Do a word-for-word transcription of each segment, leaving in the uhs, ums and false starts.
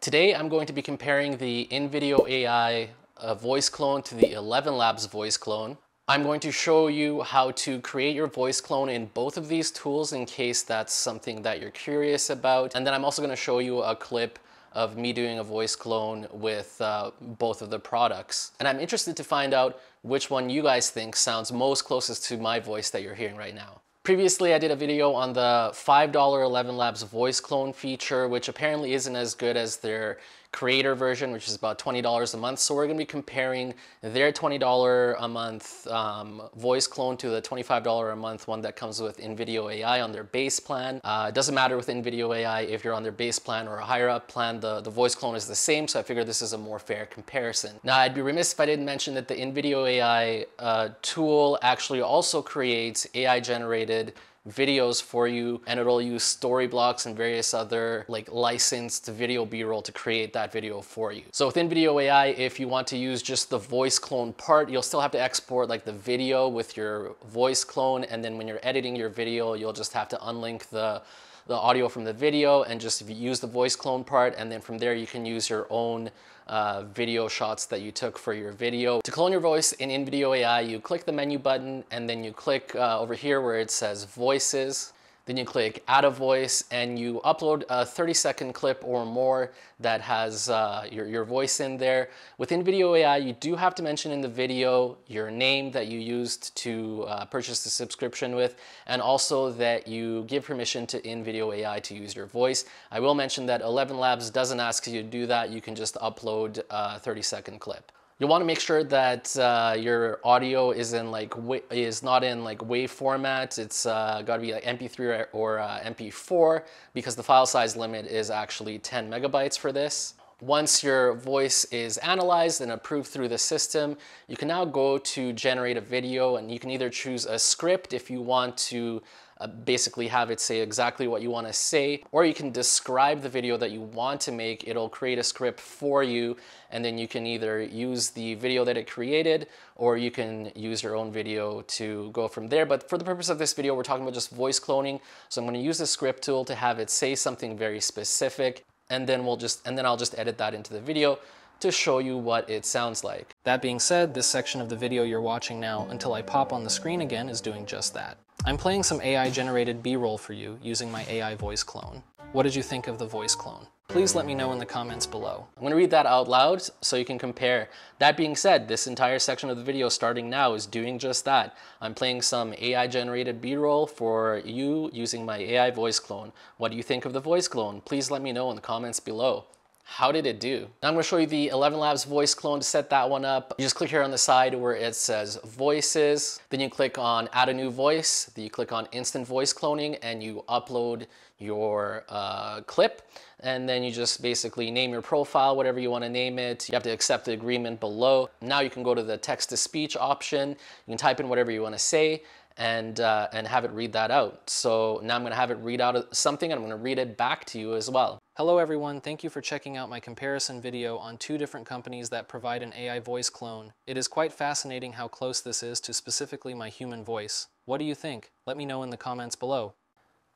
Today I'm going to be comparing the InVideo A I uh, voice clone to the ElevenLabs voice clone. I'm going to show you how to create your voice clone in both of these tools in case that's something that you're curious about. And then I'm also going to show you a clip of me doing a voice clone with uh, both of the products. And I'm interested to find out which one you guys think sounds most closest to my voice that you're hearing right now. Previously, I did a video on the five dollar ElevenLabs voice clone feature, which apparently isn't as good as their creator version, which is about twenty dollars a month. So we're gonna be comparing their twenty dollars a month um, voice clone to the twenty-five dollars a month one that comes with InVideo A I on their base plan. Uh, it doesn't matter with InVideo A I if you're on their base plan or a higher up plan, the, the voice clone is the same. So I figured this is a more fair comparison. Now, I'd be remiss if I didn't mention that the InVideo A I uh, tool actually also creates A I generated videos for you, and it'll use story blocks and various other like licensed video b-roll to create that video for you. So with InVideo A I, if you want to use just the voice clone part, you'll still have to export like the video with your voice clone, and then when you're editing your video, you'll just have to unlink the the audio from the video and just use the voice clone part, and then from there you can use your own uh, video shots that you took for your video. To clone your voice in InVideo A I, you click the menu button and then you click uh, over here where it says voices. Then you click add a voice and you upload a thirty second clip or more that has uh, your, your voice in there. With InVideo A I, you do have to mention in the video your name that you used to uh, purchase the subscription with, and also that you give permission to InVideo A I to use your voice. I will mention that ElevenLabs doesn't ask you to do that. You can just upload a thirty second clip. You'll want to make sure that uh, your audio is in like is not in like wave format. It's uh, got to be like M P three or, or uh, M P four, because the file size limit is actually ten megabytes for this. Once your voice is analyzed and approved through the system, you can now go to generate a video, and you can either choose a script if you want to uh, basically have it say exactly what you want to say, or you can describe the video that you want to make. It'll create a script for you, and then you can either use the video that it created, or you can use your own video to go from there. But for the purpose of this video, we're talking about just voice cloning. So I'm going to use the script tool to have it say something very specific. And then we'll just, and then I'll just edit that into the video to show you what it sounds like. That being said, this section of the video you're watching now until I pop on the screen again is doing just that. I'm playing some A I generated B-roll for you using my A I voice clone. What did you think of the voice clone? Please let me know in the comments below. I'm gonna read that out loud so you can compare. That being said, this entire section of the video starting now is doing just that. I'm playing some A I generated B-roll for you using my A I voice clone. What do you think of the voice clone? Please let me know in the comments below. How did it do? Now I'm gonna show you the ElevenLabs voice clone. To set that one up, you just click here on the side where it says voices, then you click on add a new voice, then you click on instant voice cloning, and you upload your uh, clip, and then you just basically name your profile, whatever you wanna name it. You have to accept the agreement below. Now you can go to the text-to-speech option, you can type in whatever you wanna say, and uh, and have it read that out. So now I'm gonna have it read out something, and I'm gonna read it back to you as well. Hello everyone, thank you for checking out my comparison video on two different companies that provide an A I voice clone. It is quite fascinating how close this is to specifically my human voice. What do you think? Let me know in the comments below.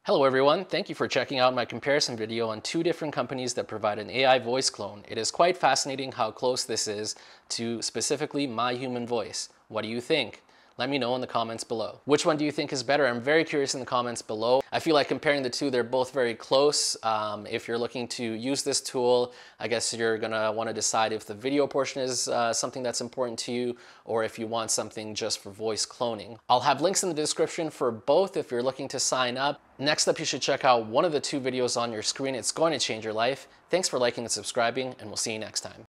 Hello everyone, thank you for checking out my comparison video on two different companies that provide an A I voice clone. It is quite fascinating how close this is to specifically my human voice. What do you think? Let me know in the comments below. Which one do you think is better? I'm very curious in the comments below. I feel like comparing the two, they're both very close. Um, if you're looking to use this tool, I guess you're gonna wanna decide if the video portion is uh, something that's important to you, or if you want something just for voice cloning. I'll have links in the description for both if you're looking to sign up. Next up, you should check out one of the two videos on your screen. It's going to change your life. Thanks for liking and subscribing, and we'll see you next time.